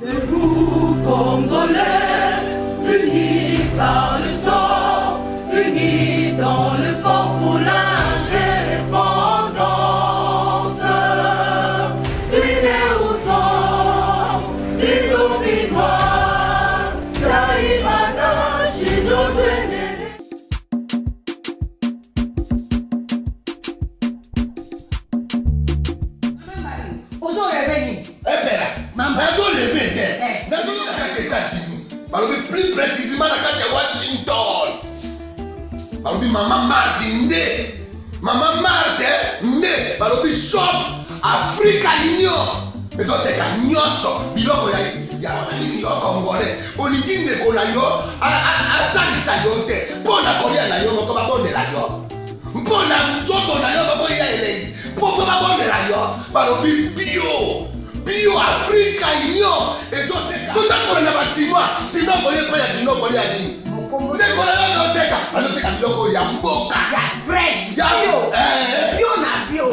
Debout Congolais, unis par le sang, unis dans le fort pour l'indépendance. Unis aux hommes, si nous binois, Taïmada, chez nos deux. Aux hommes réveillés. Plus précisément la carte de Washington. Balobi maman Martin Ndé, maman Martin Ndé, balobi shop Africa Union. Mais toi t'es gagnant, biloko ya wanani yo Congolais. Olingi ndeko na yo, asalisa yo te. Mpona kolia na yo moko babondela yo. Mpona nzoto na yo baboya elei. Mpo babondela yo, balobi bio. Bio Africa Union et toi t'es tout à fait là-bas chinois sinon on n'est pas y a sinon on y a dit on est collé là on t'es capable y'a mboka y'a fraise y'a bio na bio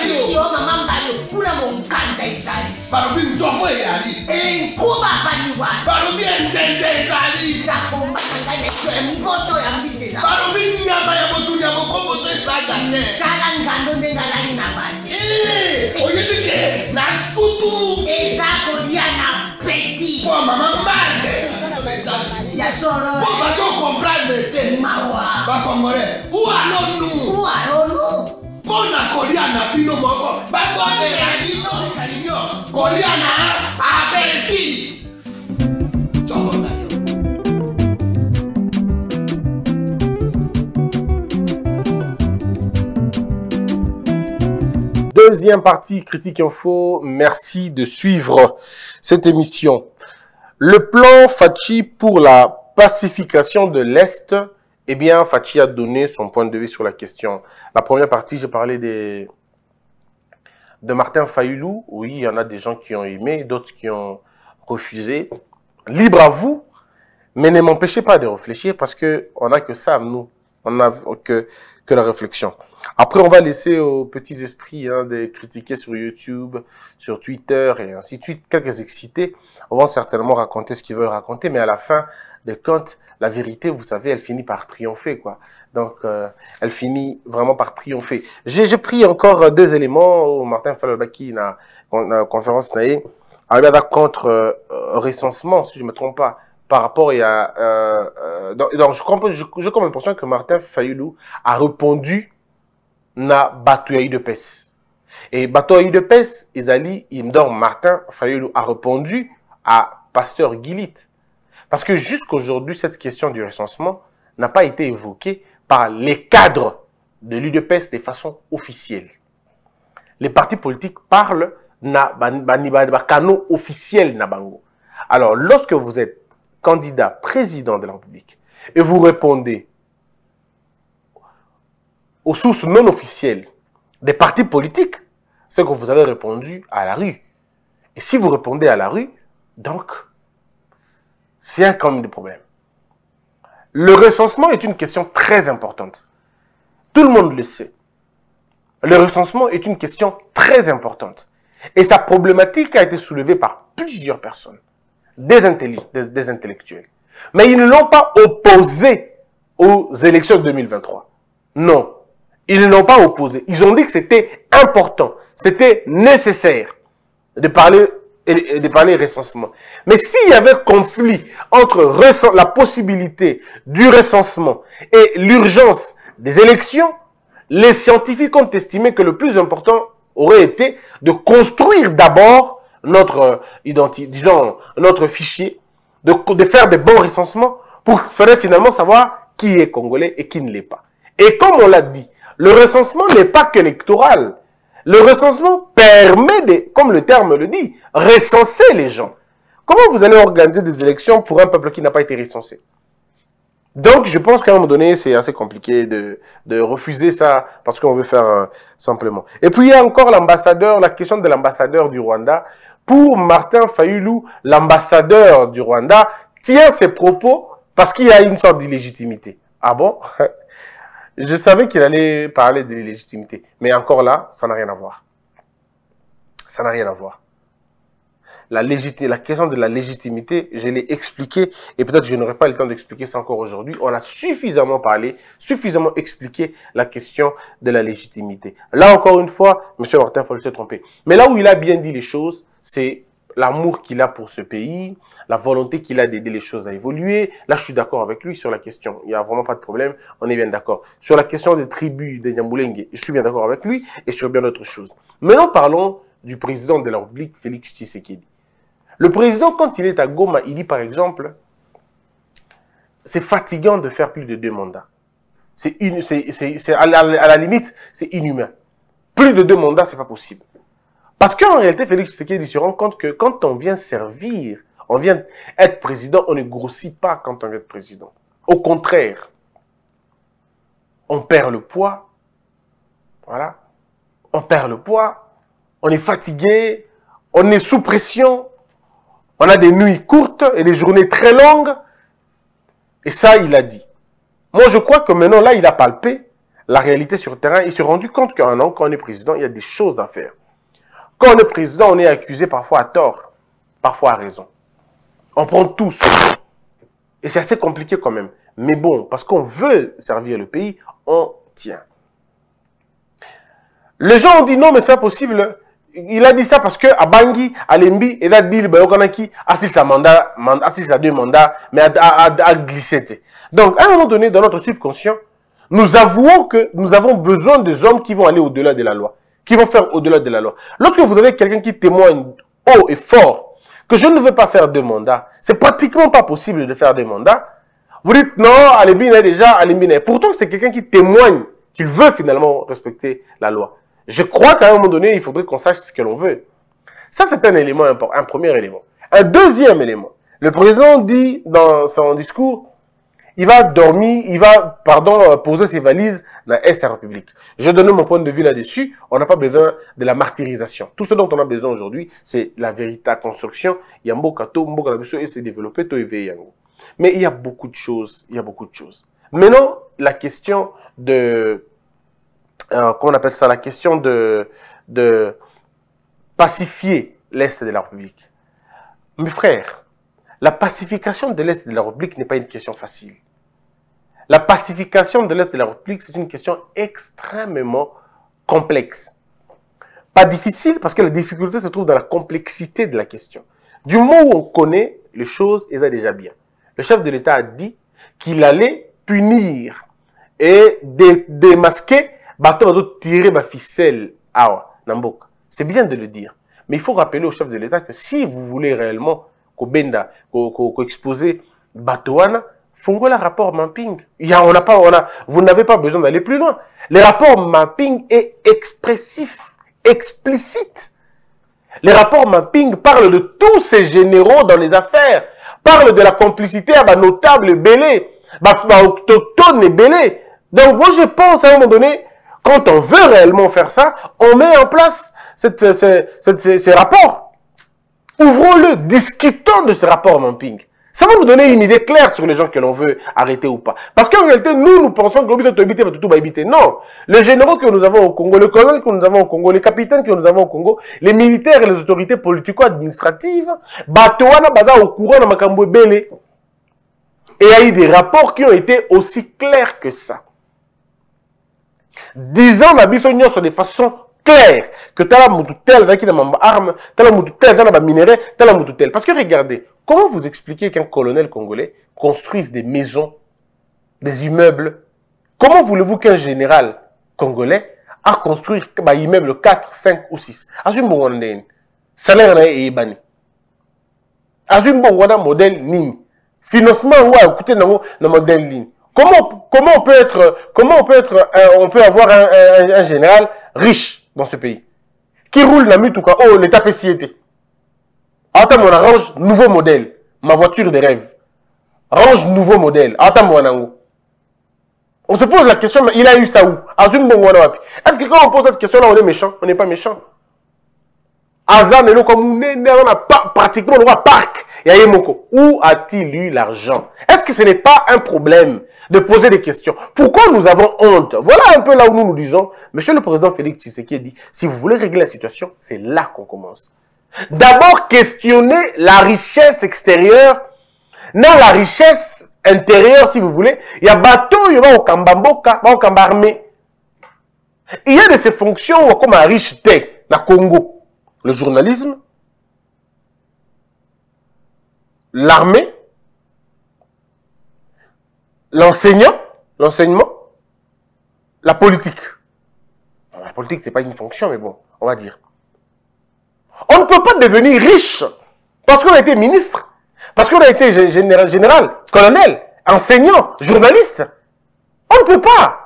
si on a maman balle pour la mon kanja isali barobi njomo yali et kuba baniwa barobi njenje isali ça combat kanja isali mboto ya mbise barobi nyama ya botu ya mokombo to isaga ne kala ngando ne ngala ni nabasi eh oyedike na sutu ezako dia na petit oh maman mande ya solo bon va tu comprendre te mawa ba congolais ou alors nous bona kolia na bino moko ba bonne radino kalino kolia na apeti Deuxième partie, Critique Info, merci de suivre cette émission. Le plan Fatshi pour la pacification de l'Est, eh bien, Fatshi a donné son point de vue sur la question. La première partie, j'ai parlé de Martin Fayulu. Oui, il y en a des gens qui ont aimé, d'autres qui ont refusé. Libre à vous, mais ne m'empêchez pas de réfléchir parce qu'on n'a que ça, nous. On n'a que la réflexion. Après, on va laisser aux petits esprits de critiquer sur YouTube, sur Twitter et ainsi de suite. Quelques excités vont certainement raconter ce qu'ils veulent raconter, mais à la fin de compte, la vérité, vous savez, elle finit par triompher, quoi. Donc, elle finit vraiment par triompher. J'ai pris encore deux éléments. Oh, Martin Falobaki, na conférence naïe, contre recensement, si je ne me trompe pas. Par rapport à... donc, j'ai comme l'impression que Martin Fayulu a répondu na batoyaï de pes. Et batoyaï de pes, Ezali, Indor, Martin Fayulu a répondu à Pasteur Guilit. Parce que jusqu'aujourd'hui, cette question du recensement n'a pas été évoquée par les cadres de l'UDPS de façon officielle. Les partis politiques parlent na canaux officiels na bango. Alors, lorsque vous êtes candidat président de la République, et vous répondez aux sources non officielles des partis politiques, c'est que vous avez répondu à la rue. Et si vous répondez à la rue, donc, c'est un comble de problème. Le recensement est une question très importante. Tout le monde le sait. Le recensement est une question très importante. Et sa problématique a été soulevée par plusieurs personnes. Des intellectuels. Mais ils ne l'ont pas opposé aux élections de 2023. Non, ils ne l'ont pas opposé. Ils ont dit que c'était important, c'était nécessaire de parler recensement. Mais s'il y avait conflit entre la possibilité du recensement et l'urgence des élections, les scientifiques ont estimé que le plus important aurait été de construire d'abord notre identité, disons, notre fichier, de faire des bons recensements pour faire finalement savoir qui est congolais et qui ne l'est pas. Et comme on l'a dit, le recensement n'est pas qu'électoral. Le recensement permet, comme le terme le dit, recenser les gens. Comment vous allez organiser des élections pour un peuple qui n'a pas été recensé? Donc, je pense qu'à un moment donné, c'est assez compliqué de refuser ça parce qu'on veut faire simplement. Et puis, il y a encore l'ambassadeur, la question de l'ambassadeur du Rwanda. Pour Martin Fayulu, l'ambassadeur du Rwanda tient ses propos parce qu'il y a une sorte d'illégitimité. Ah bon? Je savais qu'il allait parler de l'illégitimité. Mais encore là, ça n'a rien à voir. Ça n'a rien à voir. la question de la légitimité, je l'ai expliqué et peut-être je n'aurai pas le temps d'expliquer ça encore aujourd'hui. On a suffisamment parlé, suffisamment expliqué la question de la légitimité. Là encore une fois, M. Martin Fayulu s'est trompé. Mais là où il a bien dit les choses, c'est l'amour qu'il a pour ce pays, la volonté qu'il a d'aider les choses à évoluer. Là, je suis d'accord avec lui sur la question. Il n'y a vraiment pas de problème. On est bien d'accord. Sur la question des tribus des Nyamulenge, je suis bien d'accord avec lui et sur bien d'autres choses. Maintenant, parlons du président de la République, Félix Tshisekedi. Le président, quand il est à Goma, il dit par exemple, c'est fatigant de faire plus de 2 mandats. À la limite, c'est inhumain. Plus de 2 mandats, c'est pas possible. Parce qu'en réalité, Félix Tshisekedi se rend compte que quand on vient servir, on vient être président, on ne grossit pas quand on vient être président. Au contraire, on perd le poids. Voilà. On perd le poids, on est fatigué, on est sous pression, on a des nuits courtes et des journées très longues. Et ça, il a dit. Moi, je crois que maintenant, là, il a palpé la réalité sur le terrain. Il s'est rendu compte qu'en un an, quand on est président, il y a des choses à faire. Quand on est président, on est accusé parfois à tort, parfois à raison. On prend tous. Et c'est assez compliqué quand même. Mais bon, parce qu'on veut servir le pays, on tient. Les gens ont dit non, mais c'est pas possible. Il a dit ça parce que à Bangui, à Lembi, il a dit assiste à 2 mandats, mais à glisser. Donc, à un moment donné, dans notre subconscient, nous avouons que nous avons besoin des hommes qui vont aller au-delà de la loi, qui vont faire au-delà de la loi. Lorsque vous avez quelqu'un qui témoigne haut et fort que je ne veux pas faire 2 mandats, c'est pratiquement pas possible de faire 2 mandats, vous dites non, Alémine est déjà, Alémine est. Pourtant, c'est quelqu'un qui témoigne qu'il veut finalement respecter la loi. Je crois qu'à un moment donné, il faudrait qu'on sache ce que l'on veut. Ça, c'est un élément important, un premier élément. Un deuxième élément, le président dit dans son discours, il va dormir, il va, pardon, poser ses valises dans l'Est de la République. Je donne mon point de vue là-dessus. On n'a pas besoin de la martyrisation. Tout ce dont on a besoin aujourd'hui, c'est la vérité, la construction. Il y a et c'est développé, mais il y a beaucoup de choses, il y a beaucoup de choses. Maintenant, la question de, comment on appelle ça, la question de pacifier l'Est de la République. Mes frères, la pacification de l'Est de la République n'est pas une question facile. La pacification de l'Est de la République, c'est une question extrêmement complexe. Pas difficile, parce que la difficulté se trouve dans la complexité de la question. Du moment où on connaît les choses, elles sont déjà bien. Le chef de l'État a dit qu'il allait punir et démasquer, tirer ma ficelle. C'est bien de le dire. Mais il faut rappeler au chef de l'État que si vous voulez réellement Kobenda, exposé Batoana, fongo la rapport mapping. Vous n'avez pas besoin d'aller plus loin. Le rapport mapping est expressif, explicite. Le rapport mapping parle de tous ces généraux dans les affaires, parle de la complicité à notable Belé, autochtone Belé. Donc moi je pense à un moment donné, quand on veut réellement faire ça, on met en place ces rapports. Ouvrons-le, discutons de ce rapport mapping. Ça va nous donner une idée claire sur les gens que l'on veut arrêter ou pas. Parce qu'en réalité, nous pensons que tout va habiter. Non, les généraux que nous avons au Congo, les colonels que nous avons au Congo, les capitaines que nous avons au Congo, les militaires et les autorités politico-administratives, Batoana Baza au courant de Makambo Bélé. Et il y a eu des rapports qui ont été aussi clairs que ça. Disons la bisognon sur des façons clair que tel parce que regardez, comment vous expliquez qu'un colonel congolais construise des maisons, des immeubles? Comment voulez-vous qu'un général congolais a construit un immeuble 4, 5 ou 6? Salaire est banni. Modèle ligne. Financement écoutez le modèle ligne. Comment on peut être, on peut avoir un général riche dans ce pays, qui roule la mutuka, oh, l'état PCT. Attends, on arrange nouveau modèle, ma voiture de rêve. Range nouveau modèle, attends, on se pose la question, mais il a eu ça où? Est-ce que quand on pose cette question-là, on est méchant? On n'est pas méchant. Azam et comme on a pratiquement le parc, Yayemoko. Où a-t-il eu l'argent? Est-ce que ce n'est pas un problème de poser des questions? Pourquoi nous avons honte? Voilà un peu là où nous nous disons, Monsieur le Président Félix Tshisekedi, si vous voulez régler la situation, c'est là qu'on commence. d'abord questionner la richesse extérieure, non la richesse intérieure, si vous voulez. Il y a bateau, il y a au Kambamboka, au Kambarmé. Il y a de ces fonctions comme un riche thé, dans le Congo. Le journalisme, l'armée, l'enseignement, la politique. La politique, c'est pas une fonction, mais bon, on va dire. On ne peut pas devenir riche parce qu'on a été ministre, parce qu'on a été général, colonel, enseignant, journaliste. On ne peut pas.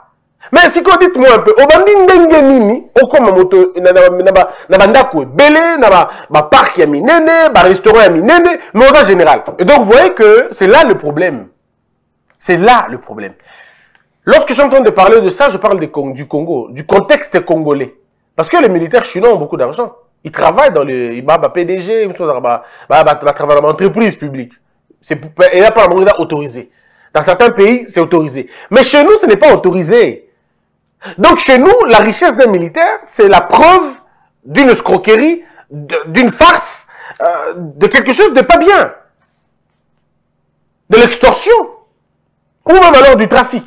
Mais si qu'on dit moi un peu, on va dire nini, on comme moto, na bandako, belé, na parc yaminene, na restaurant yaminene, mais on a général. Et donc vous voyez que c'est là le problème. C'est là le problème. Lorsque je suis en train de parler de ça, je parle du Congo, du contexte congolais. Parce que les militaires chinois ont beaucoup d'argent. Ils travaillent dans le PDG, ils travaillent dans l'entreprise publique. Et là, par exemple, autorisé. Dans certains pays, c'est autorisé. Mais chez nous, ce n'est pas autorisé. Donc chez nous, la richesse d'un militaire, c'est la preuve d'une escroquerie, d'une farce, de quelque chose de pas bien. De l'extorsion. Ou même alors du trafic.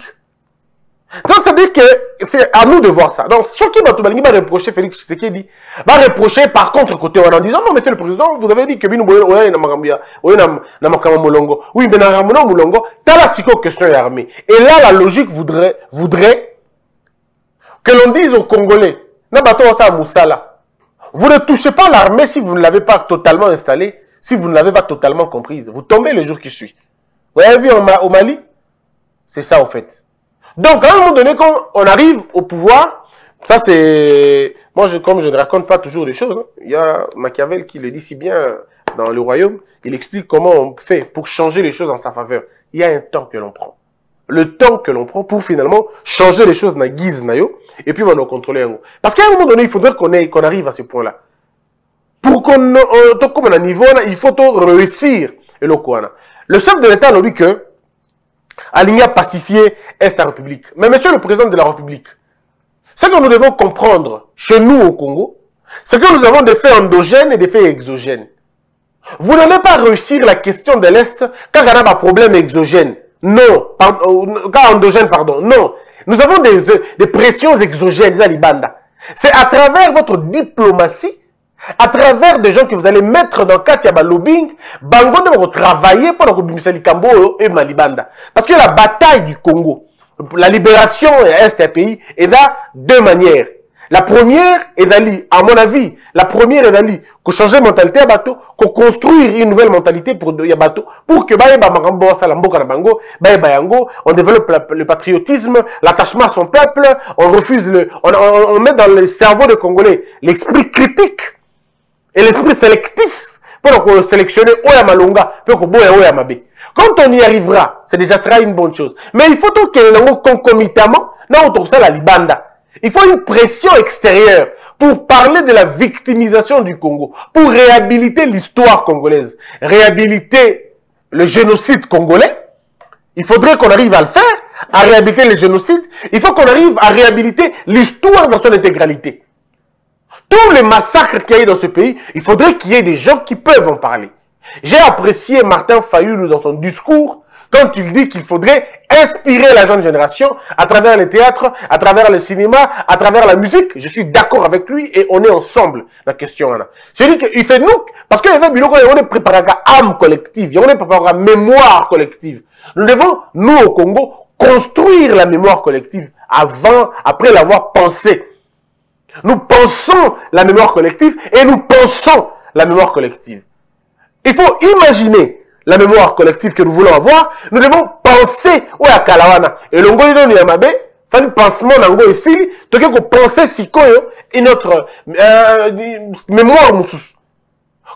Donc, ça veut dire que c'est à nous de voir ça. Donc, ce qui va reprocher Félix Tshisekedi, va reprocher par contre côté en disant non, monsieur le président, vous avez dit que oui, mais t'as la question est armée. Et là, la logique voudrait que l'on dise aux Congolais, vous ne touchez pas l'armée si vous ne l'avez pas totalement installée, si vous ne l'avez pas totalement comprise. Vous tombez le jour qui suit. Vous avez vu au Mali, c'est ça au fait. Donc, à un moment donné, quand on arrive au pouvoir, ça c'est... Moi, comme je ne raconte pas toujours des choses, hein, il y a Machiavel qui le dit si bien dans Le Royaume, il explique comment on fait pour changer les choses en sa faveur. Il y a un temps que l'on prend. Le temps que l'on prend pour finalement changer les choses dans la guise, et puis on va contrôler un gros. Parce qu'à un moment donné, il faudrait qu'on arrive à ce point-là. Pour qu'on... Comme on a niveau, il faut réussir. Et le chef de l'État nous dit que Aligna pacifier est la République. Mais monsieur le président de la République, ce que nous devons comprendre chez nous au Congo, c'est que nous avons des faits endogènes et des faits exogènes. Vous n'allez pas réussir la question de l'Est quand on a un problème exogène. Non, quand endogène, pardon, non. Nous avons des pressions exogènes, des alibanda. C'est à travers votre diplomatie, à travers des gens que vous allez mettre dans Katia Balobing, Bango devra travailler pour le Bissali Kambo et Malibanda. Parce que la bataille du Congo, la libération est un pays, est là deux manières. La première est d'aller, à mon avis, la première est d'aller, qu'on change de mentalité à bateau, qu'on construise une nouvelle mentalité pour bateau, pour que on développe le patriotisme, l'attachement à son peuple, on refuse le, on met dans le cerveau des Congolais l'esprit critique. Et l'esprit sélectif, pour sélectionner Oya Malonga, pour Boya Oya Mabé. Quand on y arrivera, c'est déjà sera une bonne chose. Mais il faut que concomitamment, on trouve ça la Libanda. Il faut une pression extérieure pour parler de la victimisation du Congo, pour réhabiliter l'histoire congolaise, réhabiliter le génocide congolais. Il faudrait qu'on arrive à le faire, à réhabiliter le génocide. Il faut qu'on arrive à réhabiliter l'histoire dans son intégralité. Tous les massacres qu'il y a eu dans ce pays, il faudrait qu'il y ait des gens qui peuvent en parler. J'ai apprécié Martin Fayulu dans son discours quand il dit qu'il faudrait inspirer la jeune génération à travers le théâtre, à travers le cinéma, à travers la musique. Je suis d'accord avec lui et on est ensemble la question là. C'est-à-dire qu'il fait nous, parce qu'il y a préparé à âme collective, il y a préparé à mémoire collective. Nous devons, nous au Congo, construire la mémoire collective avant, après l'avoir pensée. Nous pensons la mémoire collective et nous pensons la mémoire collective. Il faut imaginer la mémoire collective que nous voulons avoir. Nous devons penser au Akalawana. Et l'ongo il donne yamabe, enfin pensement nango ici, tout ce qu'on pensait si et notre mémoire moussous.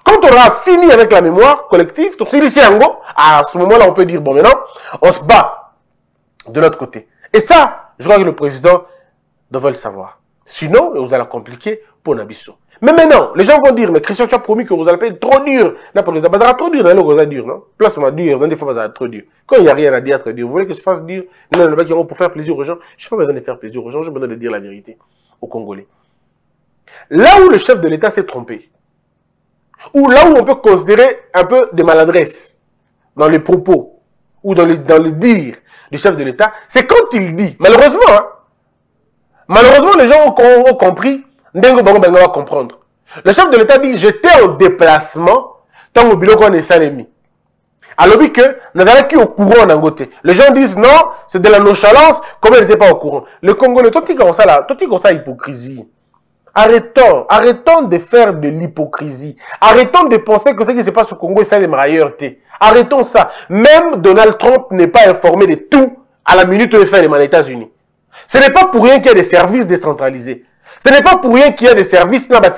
Quand on aura fini avec la mémoire collective, donc si ici ango, à ce moment-là on peut dire bon maintenant on se bat de l'autre côté. Et ça, je crois que le président devrait le savoir. Sinon, vous allez compliquer pour Nabisso. Mais maintenant, les gens vont dire, mais Christian, tu as promis que vous allez payer trop dur. Non, parce que ça va trop dur, non, vous allez dur, non? Placement dur, non, des fois, ça va trop dur. Quand il n'y a rien à dire, très dur. Vous voulez que je fasse dur? Non, non, non, pour faire plaisir aux gens. Je n'ai pas besoin de faire plaisir aux gens, j'ai besoin de dire la vérité aux Congolais. Là où le chef de l'État s'est trompé, Ou là où on peut considérer un peu de maladresse dans les propos ou dans le dire du chef de l'État, c'est quand il dit, malheureusement, hein, malheureusement les gens ont compris, Ndengo Bango Bango va comprendre. Le chef de l'État dit, j'étais en déplacement, tant au bilan qu'on est salémi. Alors que, n'avait qui au courant d'angoté. Les gens disent non, c'est de la nonchalance, comme elle n'était pas au courant. Le Congolais, tout ça, hypocrisie. Arrêtons de faire de l'hypocrisie. Arrêtons de penser que ce qui se passe au Congo, c'est les meilleurs. Arrêtons ça. Même Donald Trump n'est pas informé de tout à la minute où il fait les États-Unis. Ce n'est pas pour rien qu'il y a des services décentralisés. Ce n'est pas pour rien qu'il y a des services là-bas,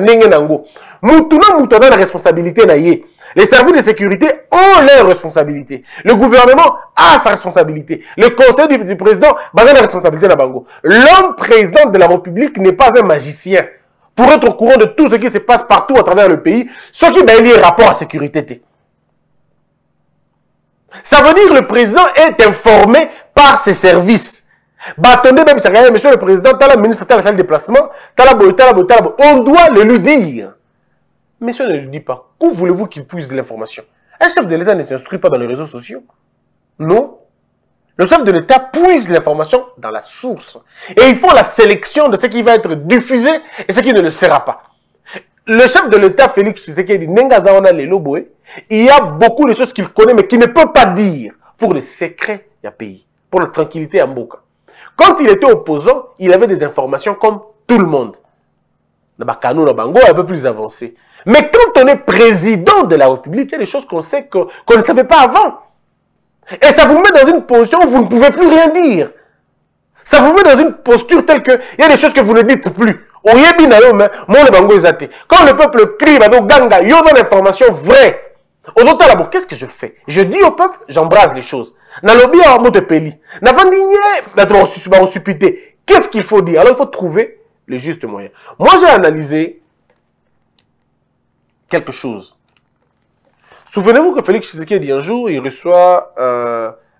n'engenango. Moutona la responsabilité naïe. Les services de sécurité ont leur responsabilité. Le gouvernement a sa responsabilité. Le conseil du président a la responsabilité de Bango. L'homme président de la République n'est pas un magicien pour être au courant de tout ce qui se passe partout à travers le pays, ce qui a lié rapport à la sécurité. Ça veut dire que le président est informé par ses services. Attendez, même monsieur le président, t'as la ministre, t'as la salle de déplacement, t'as la on doit le lui dire. Monsieur ne le dit pas. Où voulez-vous qu'il puisse de l'information? Un chef de l'État ne s'instruit pas dans les réseaux sociaux. Non. Le chef de l'État puise l'information dans la source. Et ils font la sélection de ce qui va être diffusé et ce qui ne le sera pas. Le chef de l'État, Félix Tshisekedi, il y a beaucoup de choses qu'il connaît mais qu'il ne peut pas dire pour le secret du pays, pour la tranquillité à Mboka. Quand il était opposant, il avait des informations comme tout le monde. Le Bakano, le Bango est un peu plus avancé. Mais quand on est président de la République, il y a des choses qu'on sait qu'on ne savait pas avant. Et ça vous met dans une position où vous ne pouvez plus rien dire. Ça vous met dans une posture telle que il y a des choses que vous ne dites plus. Quand le peuple crie, il y a l'information vraie. Qu'est-ce que je fais? Je dis au peuple, j'embrasse les choses. Qu'est-ce qu'il faut dire? Alors il faut trouver le juste moyen. Moi j'ai analysé quelque chose. Souvenez-vous que Félix Tshisekedi, un jour, il reçoit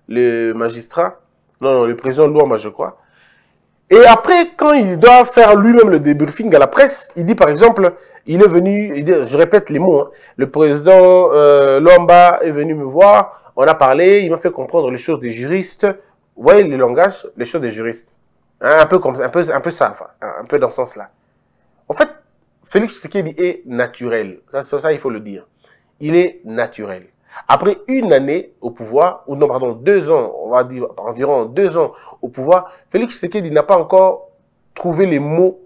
le magistrat, le président Louama, je crois. Et après, quand il doit faire lui-même le débriefing à la presse, il dit par exemple, il est venu, il dit, je répète les mots, hein, le président Louama est venu me voir, on a parlé, il m'a fait comprendre les choses des juristes. Vous voyez le langage, les choses des juristes. Hein, un peu comme un peu ça, enfin, un peu dans ce sens-là. En fait, Félix Tshisekedi est naturel. Ça, il faut le dire. Il est naturel. Après une année au pouvoir, ou non, pardon, 2 ans, on va dire environ 2 ans au pouvoir, Félix Tshisekedi n'a pas encore trouvé les mots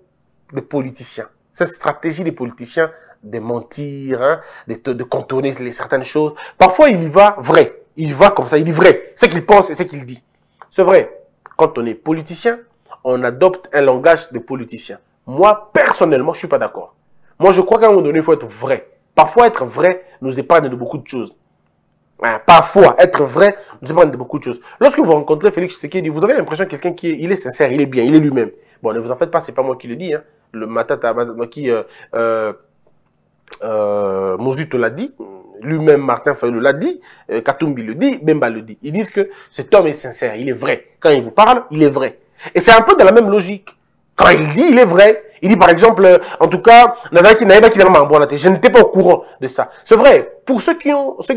des politiciens. Cette stratégie des politiciens de mentir, hein, de contourner certaines choses. Parfois, il y va vrai. Il va comme ça, il dit vrai. Ce qu'il pense et ce qu'il dit. C'est vrai. Quand on est politicien, on adopte un langage de politicien. Moi, personnellement, je ne suis pas d'accord. Moi, je crois qu'à un moment donné, il faut être vrai. Parfois, être vrai nous épargne de beaucoup de choses. Parfois, être vrai nous épargne de beaucoup de choses. Lorsque vous rencontrez Félix Tshisekedi, vous avez l'impression que quelqu'un qui est, il est sincère, il est bien, il est lui-même. Bon, ne vous en faites pas, ce n'est pas moi qui le dis. Hein. Le Matata Maki Mozuto l'a dit, lui-même Martin Fayulu l'a dit, Katumbi le dit, Bemba le dit. Ils disent que cet homme est sincère, il est vrai. Quand il vous parle, il est vrai. Et c'est un peu dans la même logique. Quand il dit, il est vrai. Il dit par exemple, en tout cas, je n'étais pas au courant de ça. C'est vrai, pour ceux qui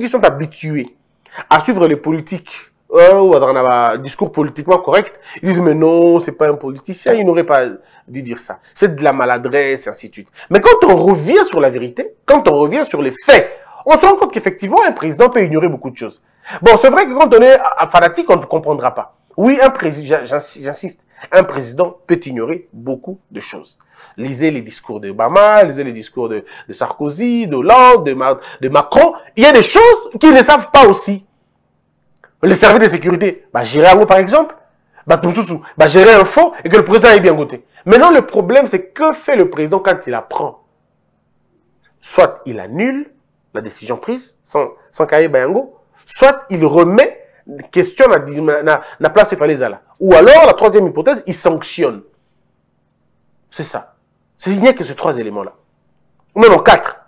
sont habitués à suivre les politiques ou à avoir un discours politiquement correct, ils disent mais non, c'est pas un politicien, il n'aurait pas dû dire ça. C'est de la maladresse, et ainsi de suite. Mais quand on revient sur la vérité, quand on revient sur les faits, on se rend compte qu'effectivement, un président peut ignorer beaucoup de choses. Bon, c'est vrai que quand on est fanatique, on ne comprendra pas. Oui, un président, j'insiste, un président peut ignorer beaucoup de choses. Lisez les discours d'Obama, lisez les discours de Sarkozy, d'Hollande, de Macron. Il y a des choses qu'ils ne savent pas aussi. Les services de sécurité, Géraud par exemple, gérer un fonds et que le président est bien goûté. Maintenant, le problème, c'est que fait le président quand il apprend? Soit il annule la décision prise, sans Kaye Bayango, soit il remet question na place Falezala. Ou alors, la troisième hypothèse, il sanctionne. C'est ça. Il n'y a que ces 3 éléments-là. Ou même en 4.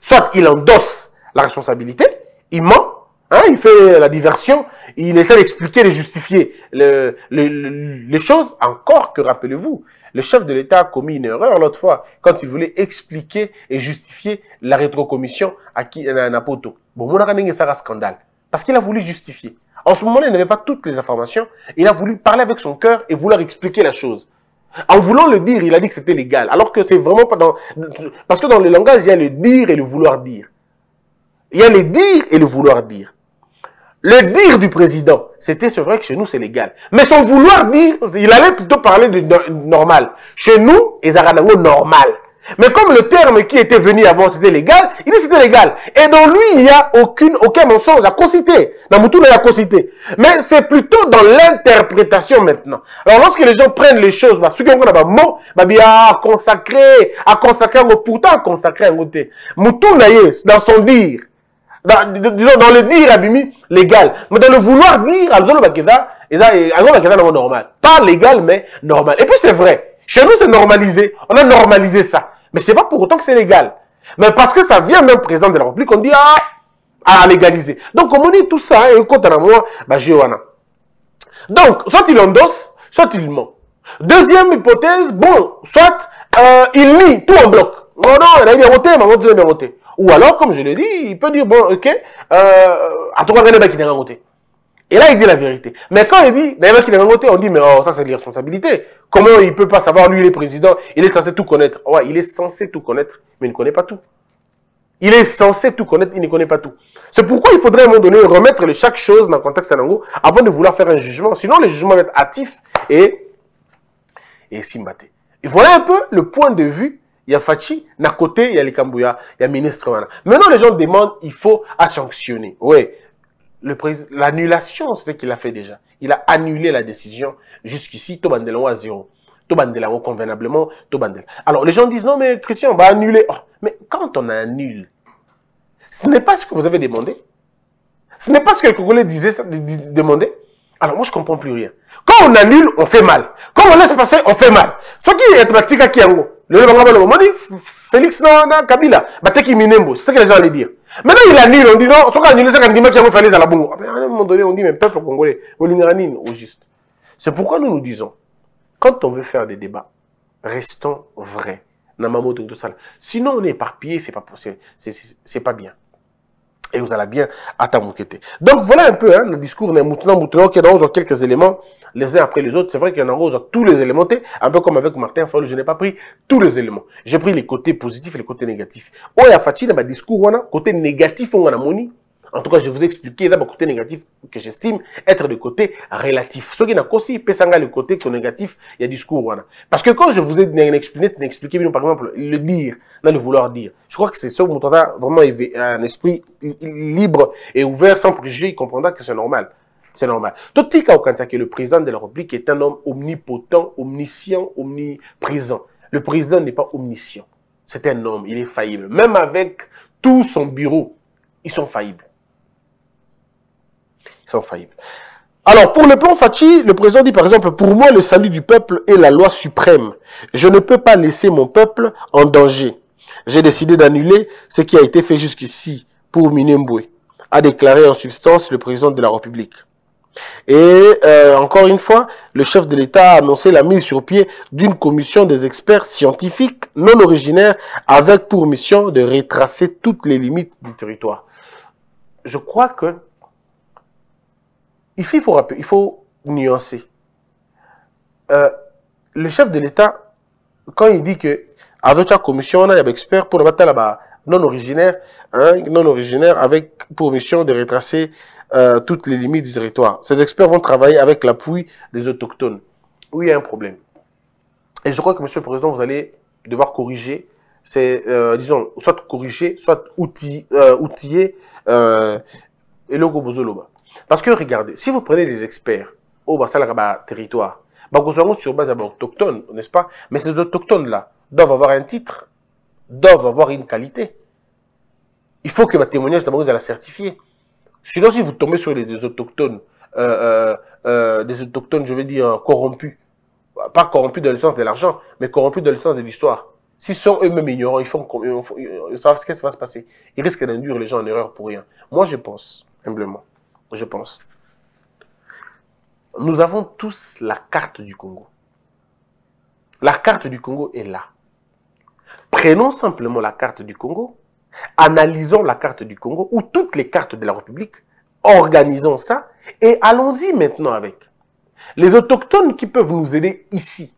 Soit il endosse la responsabilité, il ment, hein, il fait la diversion, il essaie d'expliquer, de justifier les choses, encore que, rappelez-vous, Le chef de l'État a commis une erreur l'autre fois quand il voulait expliquer et justifier la rétrocommission à Napoto. Bon, mon aranengue, ça a un scandale. Parce qu'il a voulu justifier. En ce moment-là, il n'avait pas toutes les informations. Il a voulu parler avec son cœur et vouloir expliquer la chose. En voulant le dire, il a dit que c'était légal. Alors que c'est vraiment pas dans... Parce que dans le langage, il y a le dire et le vouloir dire. Il y a le dire et le vouloir dire. Le dire du président, c'est vrai que chez nous, c'est légal. Mais son vouloir dire, il allait plutôt parler de normal. Chez nous, ils ont normal. Mais comme le terme qui était venu avant, c'était légal, il dit c'était légal. Et dans lui, il n'y a aucun mensonge à conciter. Dans Moutou, il a concité. Mais c'est plutôt dans l'interprétation maintenant. Alors, lorsque les gens prennent les choses, ceux qui ont un mot, à consacrer, pourtant consacrer un côté. Moutou, dans son dire, disons, dans le dire, abîmé, légal. Mais dans le vouloir dire, normal. Pas légal, mais normal. Et puis c'est vrai. Chez nous, c'est normalisé. On a normalisé ça. Mais c'est pas pour autant que c'est légal. Mais parce que ça vient même président de la République, on dit, à légaliser. Donc, on dit tout ça, et contre moi, Johanna. Donc, soit il endosse, soit il ment. Deuxième hypothèse, bon, soit, il nie tout en bloc. Oh non, il a bien voté, mais il a bien voté. Ou alors, comme je l'ai dit, il peut dire, bon, ok, en tout cas, il y en a qui n'a voté. Et là, il dit la vérité. Mais quand il dit, il y en a qui n'a voté, on dit, mais oh, ça, c'est l'irresponsabilité. Comment il ne peut pas savoir, lui, il est président, il est censé tout connaître. Ouais, il est censé tout connaître, mais il ne connaît pas tout. Il est censé tout connaître, il ne connaît pas tout. C'est pourquoi il faudrait, à un moment donné, remettre chaque chose dans le contexte d'Anango avant de vouloir faire un jugement. Sinon, les jugements vont être hâtifs et simbatés. Et voilà un peu le point de vue. Il y a Fatshi, d'un côté, il y a les Kambouya, il y a ministre. Maintenant, les gens demandent, il faut sanctionner. Oui, l'annulation, c'est ce qu'il a fait déjà. Il a annulé la décision jusqu'ici, Tobandelon à zéro. Tobandelon convenablement, Tobandelon. Alors, les gens disent, non, mais Christian, on va annuler. Oh, mais quand on annule, ce n'est pas ce que vous avez demandé. Ce n'est pas ce que le Congolais disait, demandait. Alors, moi, je ne comprends plus rien. Quand on annule, on fait mal. Quand on laisse passer, on fait mal. Ce qui est pratique à Kiango. Félix na Kabila, Bateki Minembwe, c'est ce que les gens allaient dire. Maintenant, il annule, on dit non, sauf annulé, c'est qu'il a fait les alabongo. À un moment donné, on dit, mais peuple congolais, on l'ignoranine au juste. C'est pourquoi nous nous disons, quand on veut faire des débats, restons vrais. Sinon, on est éparpillé, c'est pas bien. Et vous allez bien à t'amouqueter. Donc, voilà un peu hein, le discours d'un mouton qui a quelques éléments les uns après les autres. C'est vrai qu'il y en a tous les éléments, un peu comme avec Martin Fayulu, je n'ai pas pris tous les éléments. J'ai pris les côtés positifs et les côtés négatifs. Oh, il y a Fatshi dans ma discours, on a côté négatif, on a moni. En tout cas, je vous ai expliqué d'abord le côté négatif que j'estime être le côté relatif. Ce qui n'a qu'aussi, Pessanga, le côté négatif, il y a discours. Parce que quand je vous ai expliqué, par exemple, le dire, le vouloir dire, je crois que c'est ça où mon tata vraiment un esprit libre et ouvert, sans préjugés, il comprendra que c'est normal. C'est normal. Tout ce qui est le président de la République est un homme omnipotent, omniscient, omniprésent. Le président n'est pas omniscient. C'est un homme, il est faillible. Même avec tout son bureau, ils sont faillibles. Sont faillibles. Alors, pour le plan Fatshi, le président dit par exemple, pour moi, le salut du peuple est la loi suprême. Je ne peux pas laisser mon peuple en danger. J'ai décidé d'annuler ce qui a été fait jusqu'ici pour Minembwe, a déclaré en substance le président de la République. Et encore une fois, le chef de l'État a annoncé la mise sur pied d'une commission des experts scientifiques non originaires avec pour mission de retracer toutes les limites du territoire. Je crois que ici, il faut nuancer. Le chef de l'État, quand il dit que avec la commission, il y a des experts pour le matin là-bas, non originaire, avec pour mission de retracer toutes les limites du territoire. Ces experts vont travailler avec l'appui des autochtones. Oui, il y a un problème. Et je crois que, Monsieur le Président, vous allez devoir corriger. C'est, disons, soit corriger, soit outiller et le Gobozoloba. Parce que regardez, si vous prenez des experts au Bassalagaba territoire, sur base autochtone, n'est-ce pas? Mais ces autochtones-là doivent avoir un titre, doivent avoir une qualité. Il faut que votre témoignage d'abord vous allez certifier. Sinon, si vous tombez sur des autochtones, je veux dire corrompus, pas corrompus dans le sens de l'argent, mais corrompus dans le sens de l'histoire. S'ils sont eux-mêmes ignorants, ils savent ce qui va se passer. Ils risquent d'induire les gens en erreur pour rien. Moi, je pense humblement. Je pense. Nous avons tous la carte du Congo. La carte du Congo est là. Prenons simplement la carte du Congo, analysons la carte du Congo ou toutes les cartes de la République, organisons ça et allons-y maintenant avec. Les autochtones qui peuvent nous aider ici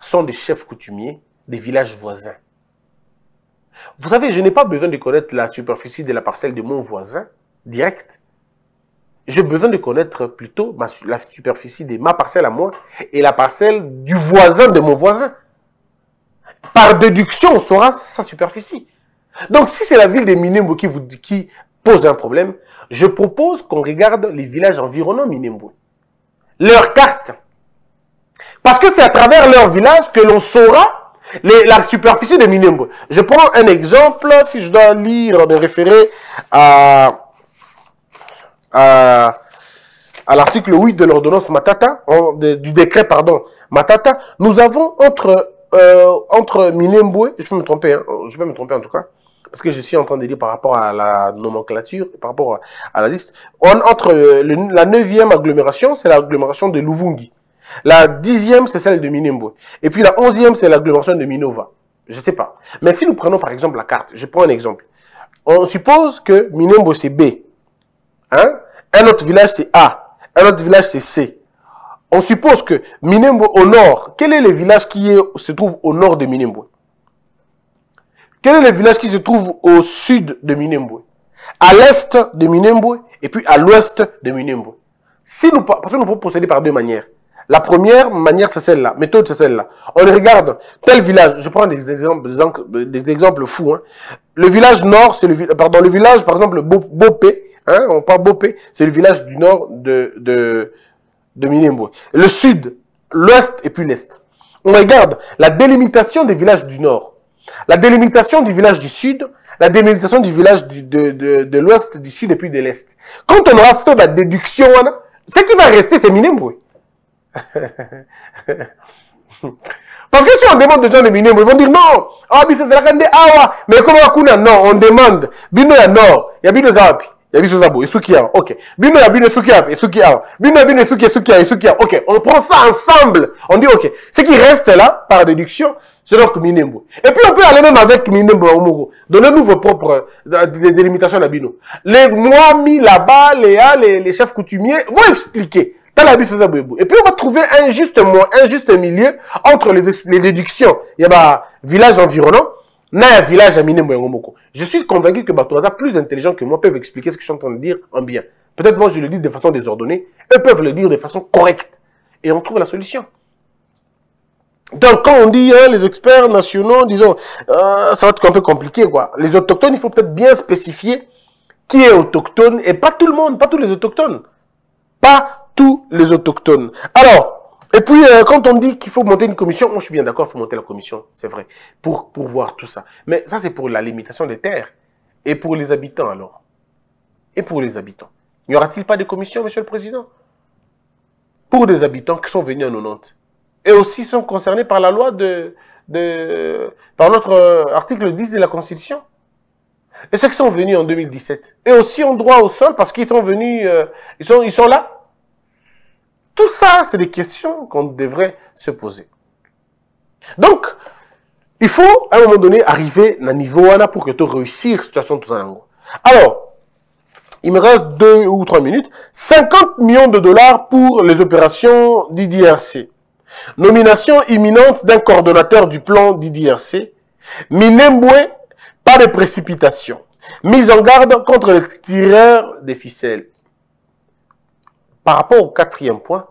sont des chefs coutumiers des villages voisins. Vous savez, je n'ai pas besoin de connaître la superficie de la parcelle de mon voisin direct. J'ai besoin de connaître plutôt la superficie de ma parcelle à moi et la parcelle du voisin de mon voisin. Par déduction, on saura sa superficie. Donc, si c'est la ville de Minembwe qui pose un problème, je propose qu'on regarde les villages environnants Minembwe. Leurs cartes. Parce que c'est à travers leurs villages que l'on saura la superficie de Minembwe. Je prends un exemple, si je dois lire, me référer à l'article 8 de l'ordonnance Matata, du décret, pardon, Matata, nous avons entre Minembwe, je peux me tromper, hein, je peux me tromper en tout cas, parce que je suis en train de dire par rapport à la nomenclature, par rapport à la liste, entre la 9e agglomération, c'est l'agglomération de Louvungi, la 10e, c'est celle de Minembwe, et puis la 11e, c'est l'agglomération de Minova, je ne sais pas. Mais si nous prenons par exemple la carte, je prends un exemple, on suppose que Minembwe c'est B, hein? Un autre village c'est A, un autre village c'est C. On suppose que Minembwe au nord, quel est le village qui se trouve au nord de Minembwe? Quel est le village qui se trouve au sud de Minembwe? À l'est de Minembwe et puis à l'ouest de Minembwe. Si nous, parce que nous pouvons procéder par deux manières. La première manière c'est celle-là, méthode c'est celle-là. On regarde tel village, je prends des exemples fous. Hein. Le village nord, c'est le village par exemple Bopé. Hein, on parle Bopé, c'est le village du nord de Minembwe. Le sud, l'ouest et puis l'est. On regarde la délimitation des villages du nord, la délimitation du village du sud, la délimitation du village de l'ouest, du sud et puis de l'est. Quand on aura fait la déduction, ce qui va rester, c'est Minembwe. Parce que si on demande aux gens de Minembwe, ils vont dire non, ah, mais c'est la grande awa, mais comment non, on demande, bino ya nord, ya bino zapi. Ok. Ok. On prend ça ensemble. On dit ok. Ce qui reste là, par déduction, c'est donc Minembwe. Et puis on peut aller même avec Minembwe Omoro. Donnez-nous vos propres délimitations d'Abino. Les Mwami là-bas, les chefs coutumiers vont expliquer. Et puis on va trouver un juste milieu entre les déductions. Il y a bah, village environnant. Na village à Minembwe Ngomoko. Je suis convaincu que Batoaza, plus intelligent que moi, peuvent expliquer ce que je suis en train de dire en bien. Peut-être moi je le dis de façon désordonnée, eux peuvent le dire de façon correcte. Et on trouve la solution. Donc quand on dit hein, les experts nationaux, disons, ça va être un peu compliqué quoi. Les autochtones, il faut peut-être bien spécifier qui est autochtone et pas tout le monde, pas tous les autochtones. Pas tous les autochtones. Alors. Et puis, quand on dit qu'il faut monter une commission, moi, je suis bien d'accord, il faut monter la commission, c'est vrai, pour voir tout ça. Mais ça, c'est pour la limitation des terres. Et pour les habitants, alors. Et pour les habitants. N'y aura-t-il pas de commission, Monsieur le Président? Pour des habitants qui sont venus en 90. Et aussi sont concernés par la loi par notre article 10 de la Constitution. Et ceux qui sont venus en 2017. Et aussi ont droit au sol parce qu'ils sont venus, ils sont là. Tout ça, c'est des questions qu'on devrait se poser. Donc, il faut, à un moment donné, arriver à un niveau pour que tu réussisses la situation de tout ça. Alors, il me reste 2 ou 3 minutes. 50 millions de dollars pour les opérations d'IDRC. Nomination imminente d'un coordonnateur du plan d'IDRC. Minembwe, pas de précipitation. Mise en garde contre les tireurs des ficelles. Par rapport au 4e point,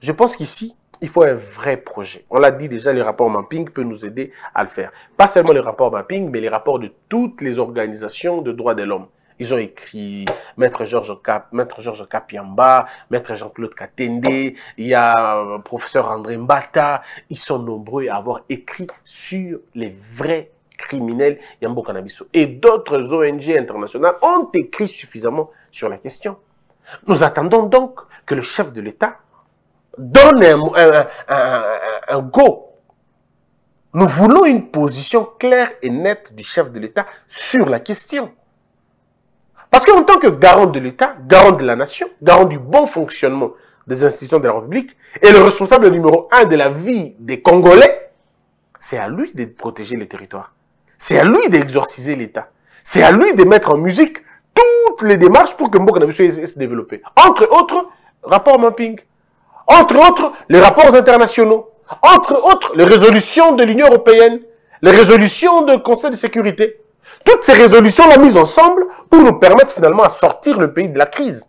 je pense qu'ici, il faut un vrai projet. On l'a dit déjà, les rapports Mapping peuvent nous aider à le faire. Pas seulement les rapports Mapping, mais les rapports de toutes les organisations de droits de l'homme. Ils ont écrit Maître Georges Capiamba, Maître Jean-Claude Katende, il y a Professeur André Mbata. Ils sont nombreux à avoir écrit sur les vrais criminels Yambo Cannabiso. Et d'autres ONG internationales ont écrit suffisamment sur la question. Nous attendons donc que le chef de l'État donne un go. Nous voulons une position claire et nette du chef de l'État sur la question. Parce qu'en tant que garant de l'État, garant de la nation, garant du bon fonctionnement des institutions de la République et le responsable numéro 1 de la vie des Congolais, c'est à lui de protéger les territoires. C'est à lui d'exorciser l'État. C'est à lui de mettre en musique toutes les démarches pour que Mboka Nabiso se développe. Entre autres, rapport Mapping. Entre autres, les rapports internationaux. Entre autres, les résolutions de l'Union européenne. Les résolutions du Conseil de sécurité. Toutes ces résolutions l'ont mises ensemble pour nous permettre finalement à sortir le pays de la crise.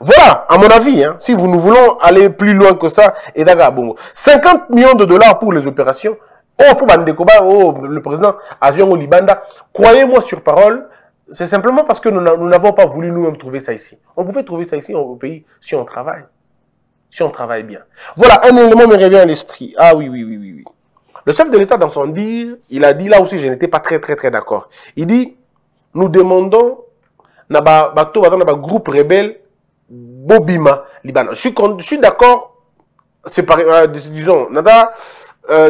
Voilà, à mon avis, hein, si nous voulons aller plus loin que ça, et d'agabongo. 50 millions de dollars pour les opérations. Oh, Foubandekoba, oh, le président Azion Olibanda. Croyez-moi sur parole, c'est simplement parce que nous n'avons pas voulu nous-mêmes trouver ça ici. On pouvait trouver ça ici au pays si on travaille. Si on travaille bien. Voilà, un élément me revient à l'esprit. Ah oui. Le chef de l'État, dans son dire, il a dit, là aussi, je n'étais pas très d'accord. Il dit, nous demandons, dans un groupe rebelle, Bobima, Liban. Je suis d'accord, c'est pareil, disons,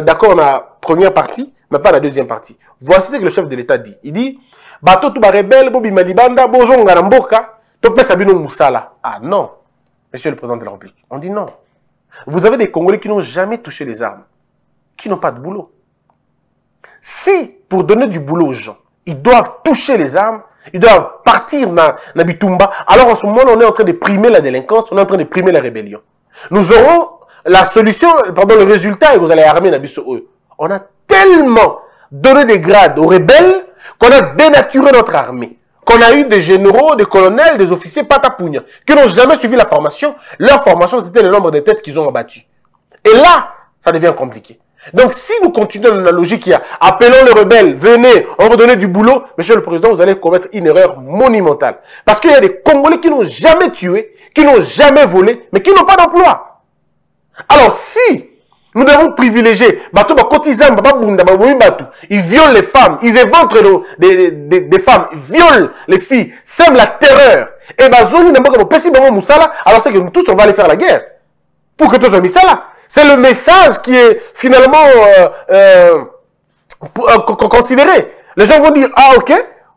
d'accord, on a première partie, mais pas la deuxième partie. Voici ce que le chef de l'État dit. Il dit, Bato tout rebelle, Bobima, Libanda, Bozonga, Ramboka, Topé Sabino Moussala. Ah non, monsieur le président de la République. On dit non. Vous avez des Congolais qui n'ont jamais touché les armes, qui n'ont pas de boulot. Si, pour donner du boulot aux gens, ils doivent toucher les armes, ils doivent partir dans la Bitumba, alors en ce moment, on est en train de primer la délinquance, on est en train de primer la rébellion. Nous aurons la solution, pardon, le résultat, et vous allez armer Nabiso eux. On a tellement donné des grades aux rebelles qu'on a dénaturé notre armée. Qu'on a eu des généraux, des colonels, des officiers patapounia, qui n'ont jamais suivi la formation. Leur formation, c'était le nombre de têtes qu'ils ont abattues. Et là, ça devient compliqué. Donc, si nous continuons dans la logique, il y a appelons les rebelles, venez, on va donner du boulot, monsieur le président, vous allez commettre une erreur monumentale. Parce qu'il y a des Congolais qui n'ont jamais tué, qui n'ont jamais volé, mais qui n'ont pas d'emploi. Alors, si nous devons privilégier, ils violent les femmes, ils éventrent des femmes, ils violent les filles, sèment la terreur. Et alors c'est que nous tous, on va aller faire la guerre. Pour que tous on mette ça là. C'est le message qui est finalement considéré. Les gens vont dire, ah ok,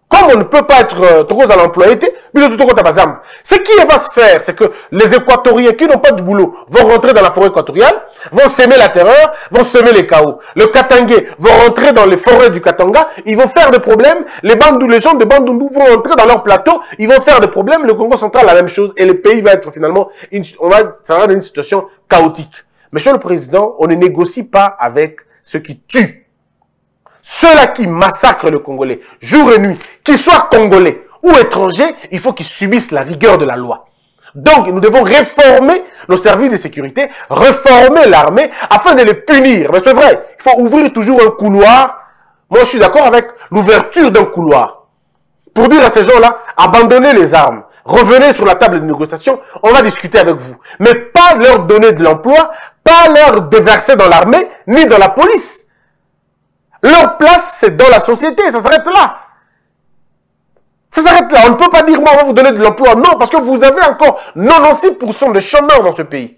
comme on ne peut pas être trop à l'employé, ce qui va se faire, c'est que les Équatoriens qui n'ont pas de boulot vont rentrer dans la forêt équatoriale, vont semer la terreur, vont semer les chaos. Le Katangé vont rentrer dans les forêts du Katanga, ils vont faire des problèmes, les gens de Bandundu vont rentrer dans leur plateau, ils vont faire des problèmes, le Congo central la même chose, et le pays va être finalement, ça va être une situation chaotique. Monsieur le Président, on ne négocie pas avec ceux qui tuent. Ceux-là qui massacrent le Congolais, jour et nuit, qu'ils soient Congolais ou étrangers, il faut qu'ils subissent la rigueur de la loi. Donc, nous devons réformer nos services de sécurité, réformer l'armée, afin de les punir. Mais c'est vrai, il faut ouvrir toujours un couloir. Moi, je suis d'accord avec l'ouverture d'un couloir. Pour dire à ces gens-là, abandonnez les armes. Revenez sur la table de négociation, on va discuter avec vous. Mais pas leur donner de l'emploi, pas leur déverser dans l'armée, ni dans la police. Leur place, c'est dans la société, ça s'arrête là. Ça s'arrête là, on ne peut pas dire, moi, on va vous donner de l'emploi. Non, parce que vous avez encore 96% de chômeurs dans ce pays.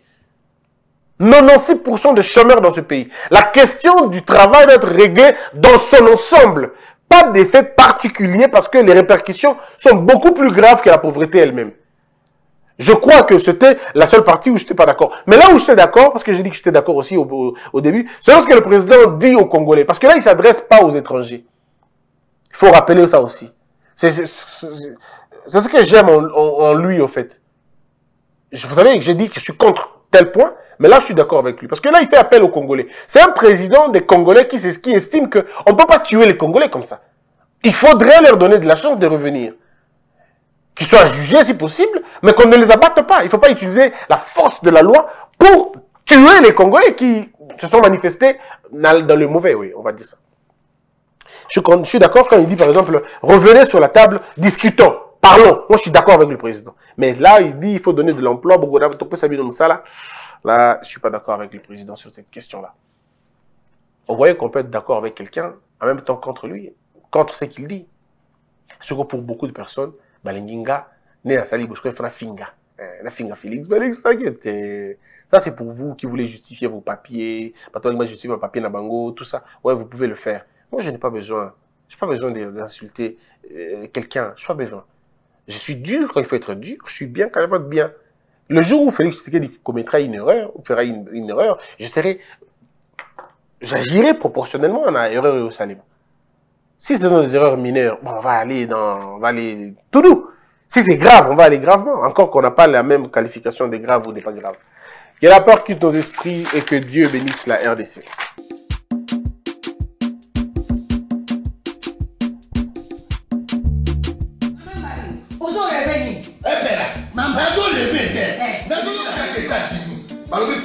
96% de chômeurs dans ce pays. La question du travail doit être réglée dans son ensemble. Pas d'effet particulier parce que les répercussions sont beaucoup plus graves que la pauvreté elle-même. Je crois que c'était la seule partie où je n'étais pas d'accord. Mais là où j'étais d'accord, parce que j'ai dit que j'étais d'accord aussi au début, c'est lorsque le président dit aux Congolais. Parce que là, il ne s'adresse pas aux étrangers. Il faut rappeler ça aussi. C'est ce que j'aime en lui, au fait. Vous savez que j'ai dit que je suis contre tel point, mais là, je suis d'accord avec lui. Parce que là, il fait appel aux Congolais. C'est un président des Congolais qui estime qu'on ne peut pas tuer les Congolais comme ça. Il faudrait leur donner de la chance de revenir. Qu'ils soient jugés si possible, mais qu'on ne les abatte pas. Il ne faut pas utiliser la force de la loi pour tuer les Congolais qui se sont manifestés dans le mauvais, oui, on va dire ça. Je suis d'accord quand il dit, par exemple, revenez sur la table, discutons, parlons. Moi, je suis d'accord avec le président. Mais là, il dit, il faut donner de l'emploi. Là, je ne suis pas d'accord avec le président sur cette question-là. Vous voyez qu'on peut être d'accord avec quelqu'un, en même temps contre lui, contre ce qu'il dit. Ce que pour beaucoup de personnes, Balinginga, Néa Salib, je crois Finga. La Finga Félix, Félix, ça c'est pour vous qui voulez justifier vos papiers, justifier vos papiers Nabango, tout ça. Ouais, vous pouvez le faire. Moi, je n'ai pas besoin. Je n'ai pas besoin d'insulter quelqu'un. Je n'ai pas besoin. Je suis dur quand il faut être dur. Je suis bien quand il faut être bien. Le jour où Félix Tshisekedi commettra une erreur, ou fera une erreur, j'agirai proportionnellement à l'erreur et au salut. Si c'est dans des erreurs mineures, bon, on va aller tout doux. Si c'est grave, on va aller gravement. Encore qu'on n'a pas la même qualification de grave ou de pas grave. Que la peur quitte nos esprits et que Dieu bénisse la RDC.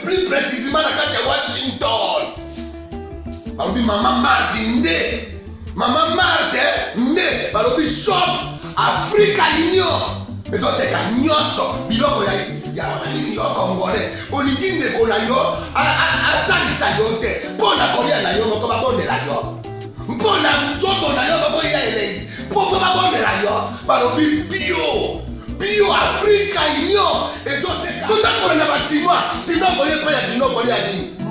Plus précisément la carte de Washington. Balobi maman Martin né, maman Martin né, balobi shop Africa Union. Mais quand t'es gagnant, biloko ya wanani yo Congolais. Olingi ne kola yo, asali sa yo te. Pona kolia na yo moko babondela yo. Pona nzoto na yo babo ya elei. Pona babondela yo, balobi bio. Bio Africa Union et toi on n'a pas chinois, sinon on n'est pas chinois, on n'est pas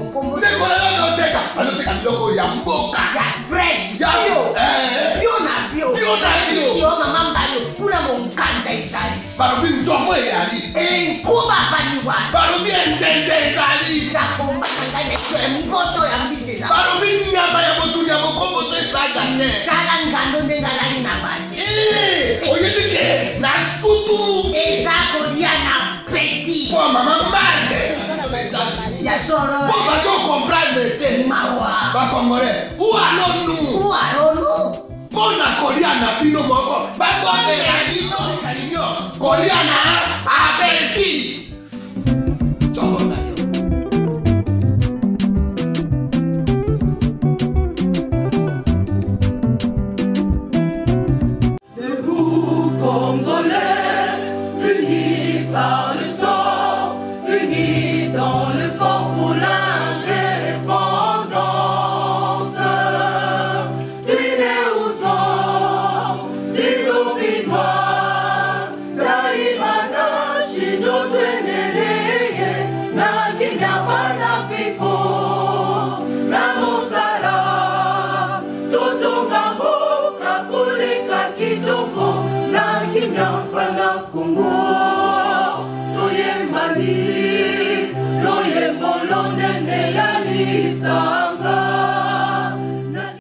Loye Bolonde Neyali Sa